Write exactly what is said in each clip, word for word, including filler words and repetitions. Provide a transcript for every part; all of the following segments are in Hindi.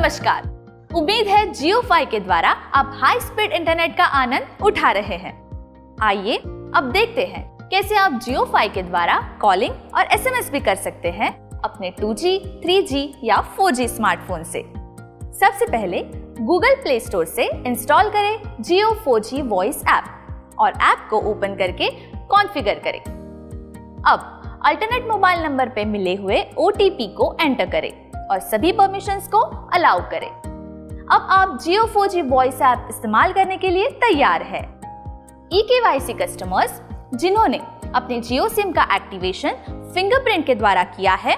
नमस्कार। उम्मीद है जियोफाई के द्वारा आप हाई स्पीड इंटरनेट का आनंद उठा रहे हैं। आइए अब देखते हैं कैसे आप जियोफाई के द्वारा कॉलिंग और एसएमएस भी कर सकते हैं अपने टू जी, थ्री जी या फोर जी स्मार्टफोन से। सबसे पहले Google Play Store से इंस्टॉल करें Jio four G voice app और ऐप को ओपन करके कॉन्फ़िगर करें। अब अल्टरनेट मोबाइल नंबर पे मिले हुए ओटीपी को एंटर करें और सभी परमिशंस को अलाउ करें। अब आप Jio four G voice app इस्तेमाल करने के लिए तैयार है। ई के वाई सी कस्टमर्स जिन्होंने अपने जियो सिम का एक्टिवेशन फिंगरप्रिंट के द्वारा किया है,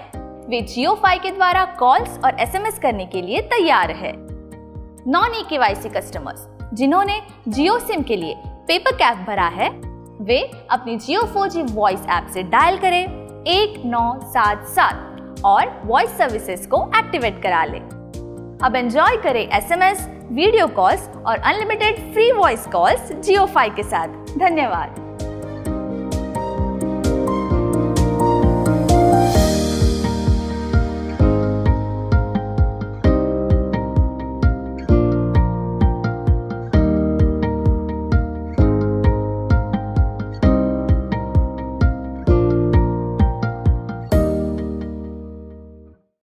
वे जियोफाई के द्वारा कॉल्स और एसएमएस करने के लिए तैयार है। नॉन ई के वाई सी कस्टमर्स जिन्होंने जियो सिम के लिए पेपर कैप भरा है, वे अपनी Jio four G voice app से डायल करें एक नौ सात सात और वॉइस सर्विसेज को एक्टिवेट करा लें। अब एंजॉय करें एसएमएस, वीडियो कॉल्स और unlimited free voice calls JioFi के साथ। धन्यवाद।